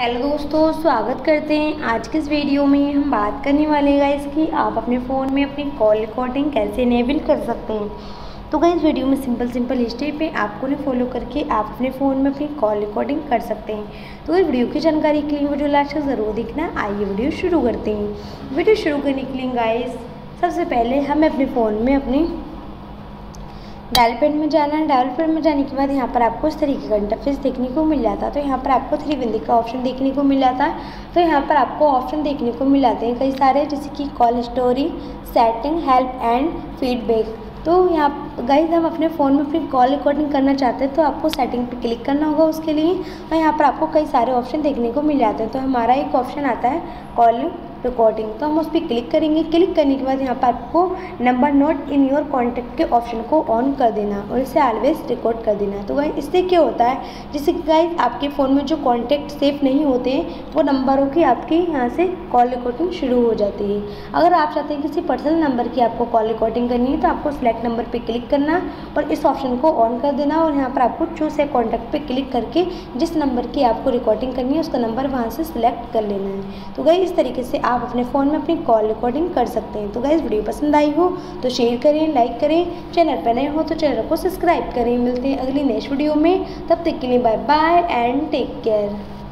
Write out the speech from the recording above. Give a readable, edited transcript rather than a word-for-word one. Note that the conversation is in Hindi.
हेलो दोस्तों, स्वागत करते हैं। आज के इस वीडियो में हम बात करने वाले गाइस कि आप अपने फ़ोन में अपनी कॉल रिकॉर्डिंग कैसे इनेबल कर सकते हैं। तो गाइस वीडियो में सिंपल स्टेप पे आपको ने फॉलो करके आप अपने फ़ोन में अपनी कॉल रिकॉर्डिंग कर सकते हैं। तो इस वीडियो की जानकारी के लिए वीडियो लास्ट तक ज़रूर देखना। आइए वीडियो शुरू करते हैं। वीडियो शुरू करने के लिए गाइस सबसे पहले हमें अपने फ़ोन में अपनी डायल पैड में जाना है। डायल पैड में जाने के बाद यहाँ पर आपको इस तरीके का इंटरफेस देखने को मिल जाता है। तो यहाँ पर आपको थ्री बिंदी का ऑप्शन देखने को मिल जाता है। तो यहाँ पर आपको ऑप्शन देखने को मिल जाते हैं कई सारे, जैसे कि call story, setting, help and feedback. तो यहाँ गाइस हम अपने फ़ोन में अपनी कॉल रिकॉर्डिंग करना चाहते हैं तो आपको सेटिंग पे क्लिक करना होगा उसके लिए। और यहाँ पर आपको कई सारे ऑप्शन देखने को मिल जाते हैं। तो हमारा एक ऑप्शन आता है कॉल रिकॉर्डिंग, तो हम उस पर क्लिक करेंगे। क्लिक करने के बाद यहाँ पर आपको number not in your contact के ऑप्शन को ऑन कर देना और इसे ऑलवेज रिकॉर्ड कर देना। तो गाइस इससे क्या होता है, जैसे गाइस आपके फ़ोन में जो कॉन्टैक्ट सेव नहीं होते हैं वो नंबरों की आपके यहाँ से कॉल रिकॉर्डिंग शुरू हो जाती है। अगर आप चाहते हैं किसी पर्सनल नंबर की आपको कॉल रिकॉर्डिंग करनी है तो आपको सेलेक्ट नंबर पर क्लिक करना और इस ऑप्शन को ऑन कर देना। और यहाँ पर आपको चूज ए कॉन्टैक्ट पर क्लिक करके जिस नंबर की आपको रिकॉर्डिंग करनी है उसका नंबर वहाँ से सिलेक्ट कर लेना है। तो गाइस इस तरीके से आप अपने फ़ोन में अपनी कॉल रिकॉर्डिंग कर सकते हैं। तो गाइस वीडियो पसंद आई हो तो शेयर करें, लाइक करें। चैनल पर नए हो तो चैनल को सब्सक्राइब करें। मिलते हैं अगली नेक्स्ट वीडियो में, तब तक के लिए bye bye and take care.